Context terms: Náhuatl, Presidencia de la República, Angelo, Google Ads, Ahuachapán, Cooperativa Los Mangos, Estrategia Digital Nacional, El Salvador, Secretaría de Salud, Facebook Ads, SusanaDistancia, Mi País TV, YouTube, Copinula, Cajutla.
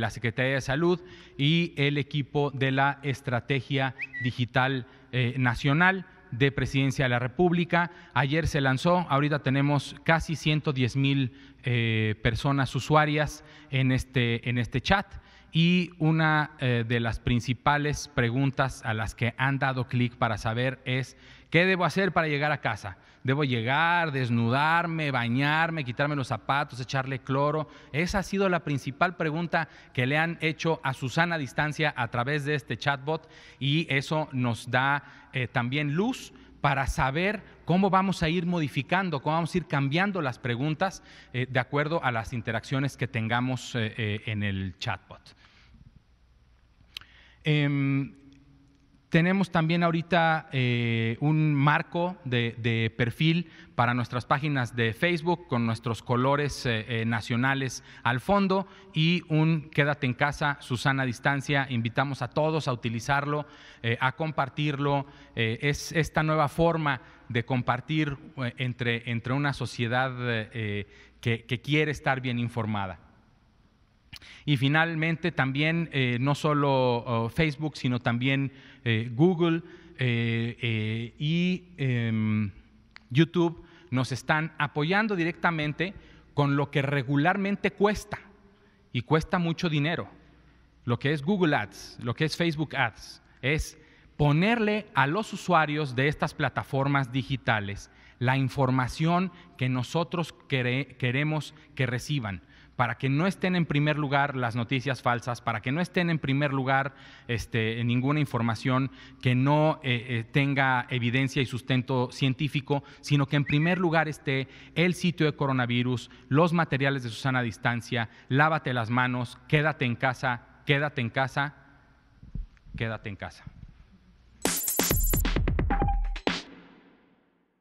la Secretaría de Salud y el equipo de la Estrategia Digital Nacional de Presidencia de la República. Ayer se lanzó, ahorita tenemos casi 110,000 personas usuarias en este chat. Y una de las principales preguntas a las que han dado clic para saber es ¿qué debo hacer para llegar a casa? ¿Debo llegar, desnudarme, bañarme, quitarme los zapatos, echarle cloro? Esa ha sido la principal pregunta que le han hecho a Susana Distancia a través de este chatbot, y eso nos da también luz para saber cómo vamos a ir modificando, cómo vamos a ir cambiando las preguntas de acuerdo a las interacciones que tengamos en el chatbot. Tenemos también ahorita un marco de perfil para nuestras páginas de Facebook con nuestros colores nacionales al fondo y un quédate en casa, Susana Distancia. Invitamos a todos a utilizarlo, a compartirlo. Es esta nueva forma de compartir entre una sociedad que quiere estar bien informada. Y finalmente también no solo Facebook, sino también Google y YouTube nos están apoyando directamente con lo que regularmente cuesta, y cuesta mucho dinero, lo que es Google Ads, lo que es Facebook Ads, es ponerle a los usuarios de estas plataformas digitales la información que nosotros queremos que reciban, para que no estén en primer lugar las noticias falsas, para que no estén en primer lugar ninguna información que no tenga evidencia y sustento científico, sino que en primer lugar esté el sitio de coronavirus, los materiales de Susana Distancia, lávate las manos, quédate en casa, quédate en casa, quédate en casa.